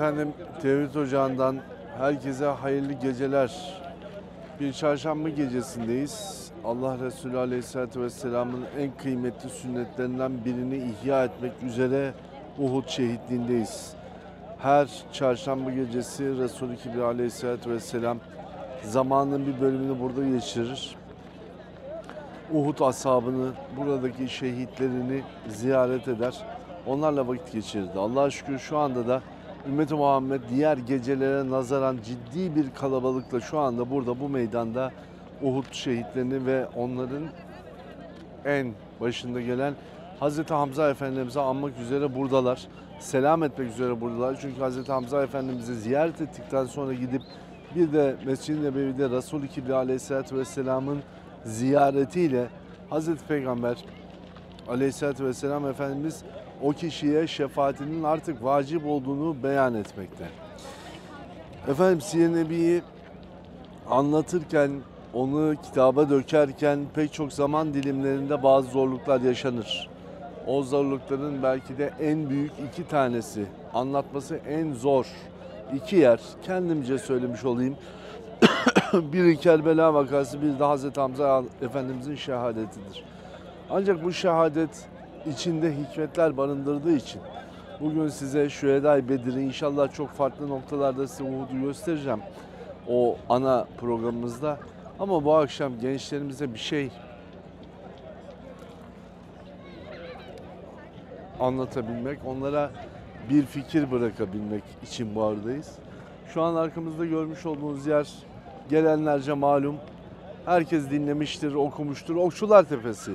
Efendim, Tevhid Ocağı'ndan herkese hayırlı geceler. Bir çarşamba gecesindeyiz. Allah Resulü Aleyhisselatü Vesselam'ın en kıymetli sünnetlerinden birini ihya etmek üzere Uhud şehitliğindeyiz. Her çarşamba gecesi Resul-i Ekrem Aleyhisselatü Vesselam zamanın bir bölümünü burada geçirir. Uhud ashabını, buradaki şehitlerini ziyaret eder. Onlarla vakit geçirirdi. Allah'a şükür şu anda da ümmeti Muhammed diğer gecelere nazaran ciddi bir kalabalıkla şu anda burada bu meydanda Uhud şehitlerini ve onların en başında gelen Hz. Hamza Efendimiz'i anmak üzere buradalar. Selam etmek üzere buradalar. Çünkü Hz. Hamza Efendimiz'i ziyaret ettikten sonra gidip bir de Mescid-i Nebevi'de Resul-i Kibriya Aleyhisselatü Vesselam'ın ziyaretiyle Hz. Peygamber Aleyhisselatü Vesselam Efendimiz o kişiye şefaatinin artık vacip olduğunu beyan etmekte. Efendim, Siyer-i Nebi'yi anlatırken, onu kitaba dökerken pek çok zaman dilimlerinde bazı zorluklar yaşanır. O zorlukların belki de en büyük iki tanesi, anlatması en zor iki yer, kendimce söylemiş olayım. Biri Kerbela vakası, bir de Hz. Hamza Efendimizin şehadetidir. Ancak bu şehadet içinde hikmetler barındırdığı için bugün size Şüheda-i Bedir'i, inşallah çok farklı noktalarda size Uhud'u göstereceğim o ana programımızda. Ama bu akşam gençlerimize bir şey anlatabilmek, onlara bir fikir bırakabilmek için bu aradayız. Şu an arkamızda görmüş olduğunuz yer gelenlerce malum, herkes dinlemiştir, okumuştur. Okçular Tepesi.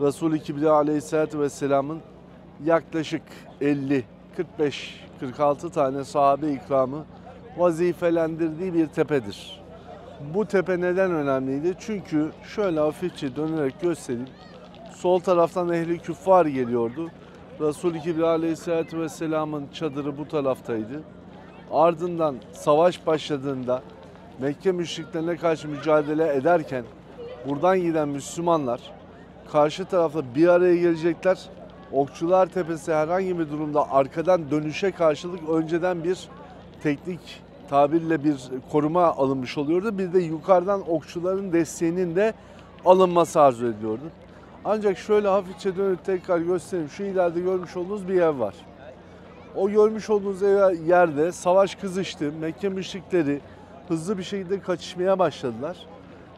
Resul-i Kibriya Aleyhisselatü Vesselam'ın yaklaşık 50, 45, 46 tane sahabe-i ikramı vazifelendirdiği bir tepedir. Bu tepe neden önemliydi? Çünkü şöyle hafifçe dönerek göstereyim. Sol taraftan ehli küffar geliyordu. Resul-i Kibriya Aleyhisselatü Vesselam'ın çadırı bu taraftaydı. Ardından savaş başladığında Mekke müşriklerine karşı mücadele ederken buradan giden Müslümanlar karşı tarafta bir araya gelecekler. Okçular Tepesi herhangi bir durumda arkadan dönüşe karşılık önceden bir teknik tabirle bir koruma alınmış oluyordu. Bir de yukarıdan okçuların desteğinin de alınması arzu ediliyordu. Ancak şöyle hafifçe dönüp tekrar göstereyim. Şu ileride görmüş olduğunuz bir ev var. O görmüş olduğunuz yerde savaş kızıştı. Mekke müşrikleri hızlı bir şekilde kaçışmaya başladılar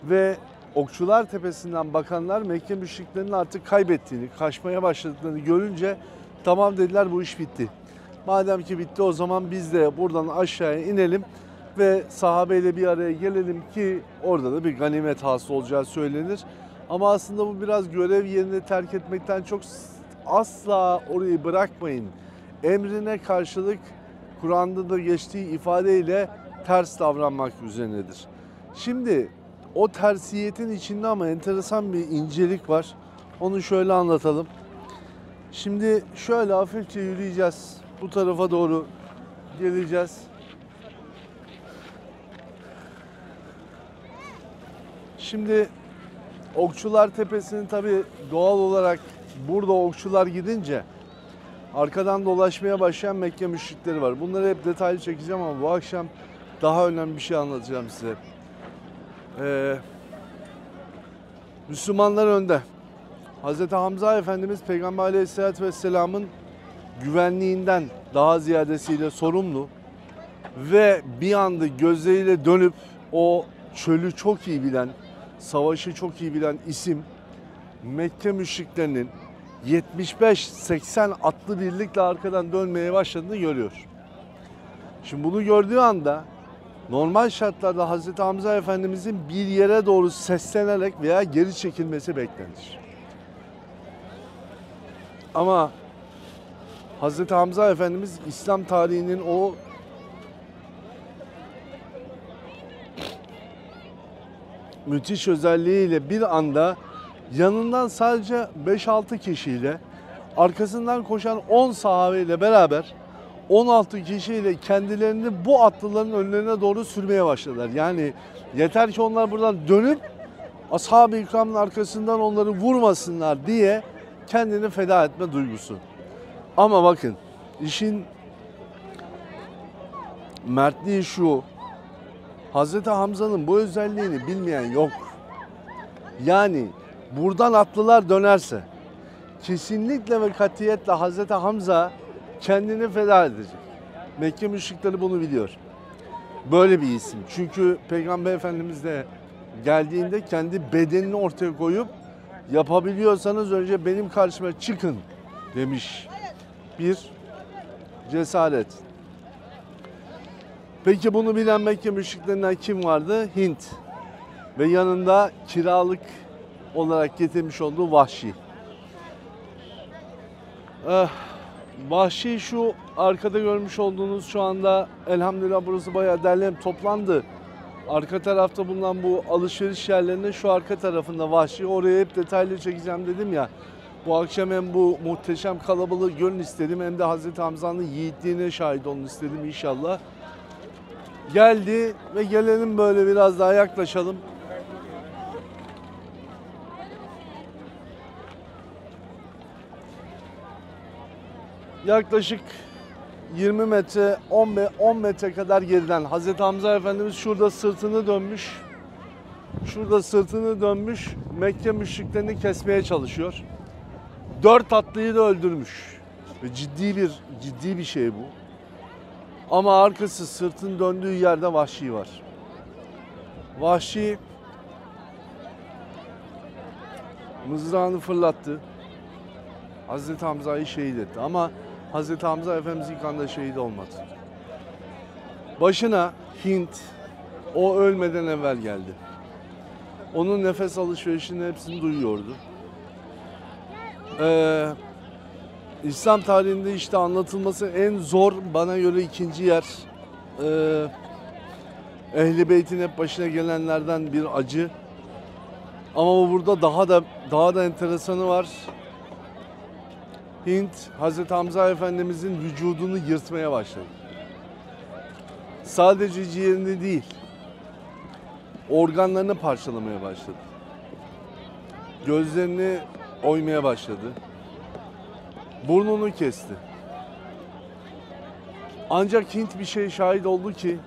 ve Okçular Tepesi'nden bakanlar Mekke müşriklerinin artık kaybettiğini, kaçmaya başladıklarını görünce tamam dediler, bu iş bitti. Madem ki bitti, o zaman biz de buradan aşağıya inelim ve sahabeyle bir araya gelelim ki orada da bir ganimet hasıl olacağı söylenir. Ama aslında bu biraz görev yerini terk etmekten çok, asla orayı bırakmayın emrine karşılık Kur'an'da da geçtiği ifadeyle ters davranmak üzerinedir. Şimdi o tersiyetin içinde ama enteresan bir incelik var. Onu şöyle anlatalım. Şimdi şöyle hafifçe yürüyeceğiz. Bu tarafa doğru geleceğiz. Şimdi Okçular Tepesi'nin tabii doğal olarak burada okçular gidince arkadan dolaşmaya başlayan Mekke müşrikleri var. Bunları hep detaylı çekeceğim ama bu akşam daha önemli bir şey anlatacağım size. Müslümanlar önde. Hz. Hamza Efendimiz Peygamber Aleyhisselatü Vesselam'ın güvenliğinden daha ziyadesiyle sorumlu ve bir anda gözleriyle dönüp o çölü çok iyi bilen, savaşı çok iyi bilen isim Mekke müşriklerinin 75-80 atlı birlikle arkadan dönmeye başladığını görüyor. Şimdi bunu gördüğü anda normal şartlarda Hz. Hamza Efendimiz'in bir yere doğru seslenerek veya geri çekilmesi beklenir. Ama Hz. Hamza Efendimiz İslam tarihinin o müthiş özelliğiyle bir anda yanından sadece 5-6 kişiyle, arkasından koşan 10 sahabeyle beraber 16 kişiyle kendilerini bu atlıların önlerine doğru sürmeye başladılar. Yani yeter ki onlar buradan dönüp ashab-ı ikramın arkasından onları vurmasınlar diye kendini feda etme duygusu. Ama bakın işin mertliği şu: Hz. Hamza'nın bu özelliğini bilmeyen yok. Yani buradan atlılar dönerse kesinlikle ve katiyetle Hz. Hamza kendini feda edecek. Mekke müşrikleri bunu biliyor. Böyle bir isim. Çünkü Peygamber Efendimiz de geldiğinde kendi bedenini ortaya koyup yapabiliyorsanız önce benim karşıma çıkın demiş. Bir cesaret. Peki bunu bilen Mekke müşriklerinden kim vardı? Hint ve yanında kiralık olarak getirmiş olduğu Vahşi. Vahşi şu arkada görmüş olduğunuz, şu anda elhamdülillah burası bayağı derlenip toplandı. Arka tarafta bulunan bu alışveriş yerlerinin şu arka tarafında Vahşi. Oraya hep detaylı çekeceğim dedim ya. Bu akşam hem bu muhteşem kalabalığı görün istedim, hem de Hz. Hamza'nın yiğitliğine şahit olun istedim inşallah. Geldi ve gelelim böyle biraz daha yaklaşalım. Yaklaşık 20 metre, 10 metre kadar geriden Hz. Hamza Efendimiz şurada sırtını dönmüş. Şurada sırtını dönmüş, Mekke müşriklerini kesmeye çalışıyor. 4 atlıyı da öldürmüş. Ve ciddi bir şey bu. Ama arkası, sırtın döndüğü yerde Vahşi var. Vahşi mızrağını fırlattı. Hz. Hamza'yı şehit etti ama Hz. Hamza Efendimiz'in kanında şehit olmadı. Başına Hint, o ölmeden evvel geldi. Onun nefes alışverişinin hepsini duyuyordu. İslam tarihinde işte anlatılması en zor, bana göre ikinci yer. Ehlibeyt'in hep başına gelenlerden bir acı. Ama burada daha da enteresanı var. Hint, Hz. Hamza Efendimiz'in vücudunu yırtmaya başladı. Sadece ciğerini değil, organlarını parçalamaya başladı. Gözlerini oymaya başladı. Burnunu kesti. Ancak Hint bir şeye şahit oldu ki,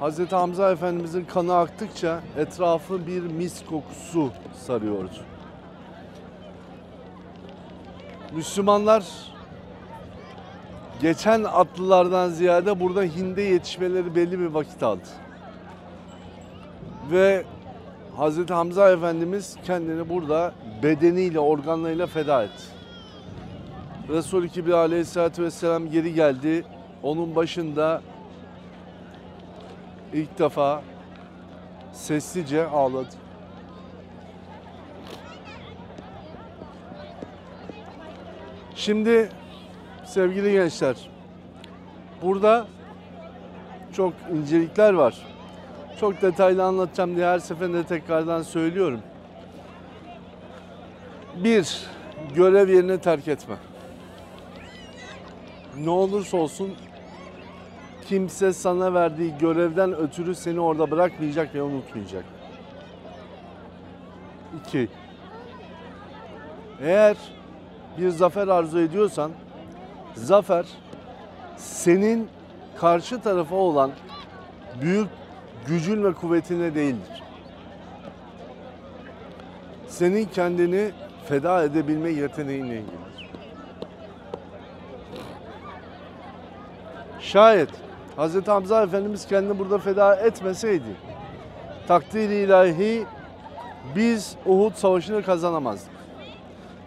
Hz. Hamza Efendimiz'in kanı aktıkça etrafı bir mis kokusu sarıyordu. Müslümanlar geçen atlılardan ziyade burada Hind'e yetişmeleri belli bir vakit aldı. Ve Hz. Hamza Efendimiz kendini burada bedeniyle, organlarıyla feda etti. Resul-i Kibriya Aleyhisselatü Vesselam geri geldi. Onun başında ilk defa sessizce ağladı. Şimdi sevgili gençler, burada çok incelikler var. Çok detaylı anlatacağım diye her seferinde tekrardan söylüyorum. Bir, görev yerini terk etme. Ne olursa olsun kimse sana verdiği görevden ötürü seni orada bırakmayacak ve unutmayacak. İki, eğer bir zafer arzu ediyorsan, zafer senin karşı tarafa olan büyük gücün ve kuvvetine değildir. Senin kendini feda edebilme yeteneğinle ilgilidir. Şayet Hz. Hamza Efendimiz kendini burada feda etmeseydi, takdir-i ilahi biz Uhud Savaşı'nı kazanamazdık.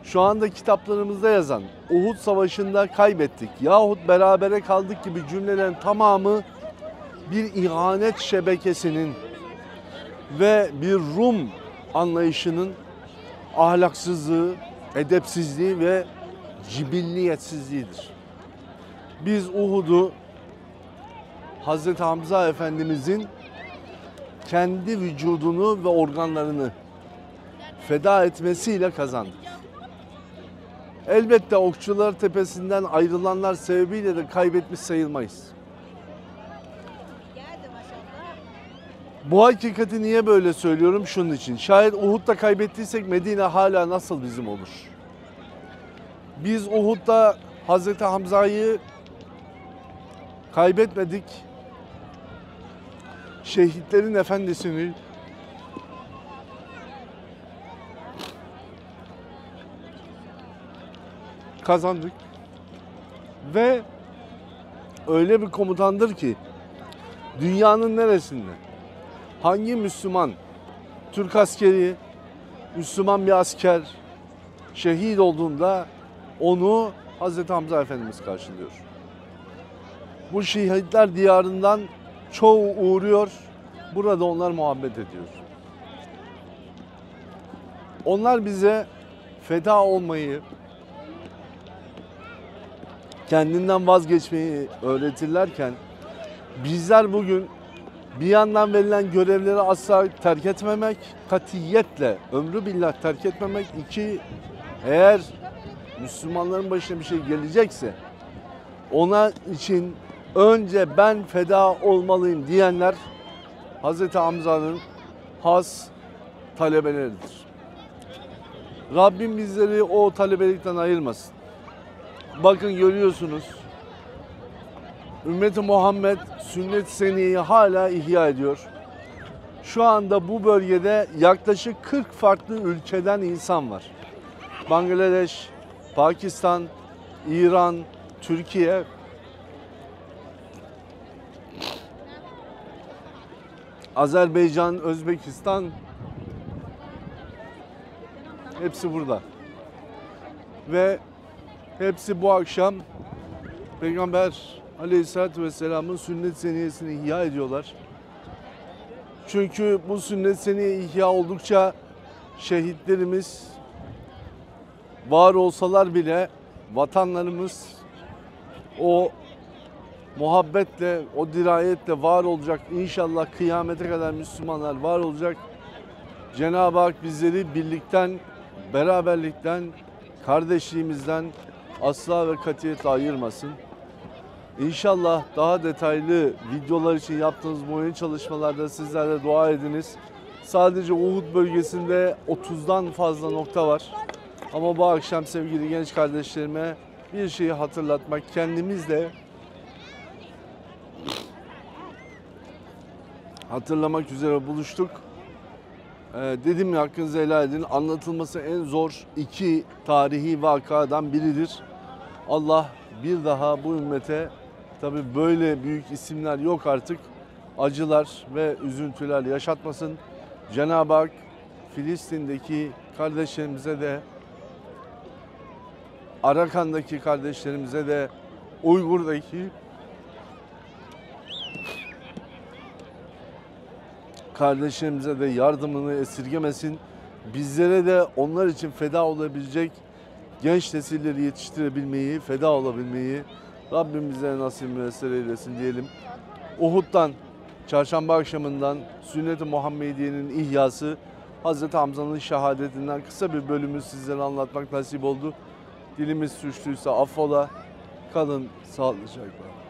Şu anda kitaplarımızda yazan Uhud Savaşı'nda kaybettik yahut berabere kaldık gibi cümlelerin tamamı bir ihanet şebekesinin ve bir Rum anlayışının ahlaksızlığı, edepsizliği ve cibilliyetsizliğidir. Biz Uhud'u Hz. Hamza Efendimiz'in kendi vücudunu ve organlarını feda etmesiyle kazandık. Elbette Okçular Tepesi'nden ayrılanlar sebebiyle de kaybetmiş sayılmayız. Bu hakikati niye böyle söylüyorum? Şunun için. Şayet Uhud'da kaybettiysek Medine hala nasıl bizim olur? Biz Uhud'da Hz. Hamza'yı kaybetmedik şehitlerin efendisini, kazandık. Ve öyle bir komutandır ki dünyanın neresinde hangi Müslüman Türk askeri, Müslüman bir asker şehit olduğunda onu Hz. Hamza Efendimiz karşılıyor. Bu şehitler diyarından çoğu uğruyor. Burada onlar muhabbet ediyor. Onlar bize feda olmayı, kendinden vazgeçmeyi öğretirlerken bizler bugün bir yandan verilen görevleri asla terk etmemek, katiyetle, ömrü billah terk etmemek. İki, eğer Müslümanların başına bir şey gelecekse ona için önce ben feda olmalıyım diyenler Hz. Hamza'nın has talebeleridir. Rabbim bizleri o talebelikten ayırmasın. Bakın görüyorsunuz, ümmeti Muhammed sünnet-i seniyeyi hala ihya ediyor. Şu anda bu bölgede yaklaşık 40 farklı ülkeden insan var. Bangladeş, Pakistan, İran, Türkiye. Azerbaycan, Özbekistan, hepsi burada. Ve hepsi bu akşam Peygamber Aleyhisselatü Vesselam'ın sünnet-i seniyesini ihya ediyorlar. Çünkü bu sünnet-i seniye ihya oldukça şehitlerimiz var olsalar bile vatanlarımız o muhabbetle, o dirayetle var olacak. İnşallah kıyamete kadar Müslümanlar var olacak. Cenab-ı Hak bizleri birlikten, beraberlikten, kardeşliğimizden asla ve katiyetle ayırmasın. İnşallah daha detaylı videolar için yaptığınız muayene çalışmalarda sizler de dua ediniz. Sadece Uhud bölgesinde 30'dan fazla nokta var. Ama bu akşam sevgili genç kardeşlerime bir şeyi hatırlatmak, kendimizle hatırlamak üzere buluştuk. Dedim ya, hakkınızı helal edin. Anlatılması en zor iki tarihi vakadan biridir. Allah bir daha bu ümmete, tabi böyle büyük isimler yok artık, acılar ve üzüntüler yaşatmasın. Cenab-ı Hak Filistin'deki kardeşlerimize de, Arakan'daki kardeşlerimize de, Uygur'daki kardeşlerimize de yardımını esirgemesin. Bizlere de onlar için feda olabilecek genç nesilleri yetiştirebilmeyi, feda olabilmeyi Rabbim bize nasip müessere eylesin diyelim. Uhud'dan, çarşamba akşamından Sünnet-i Muhammediye'nin ihyası, Hz. Hamza'nın şehadetinden kısa bir bölümü sizlere anlatmak nasip oldu. Dilimiz suçluysa affola, kalın sağlıcakla.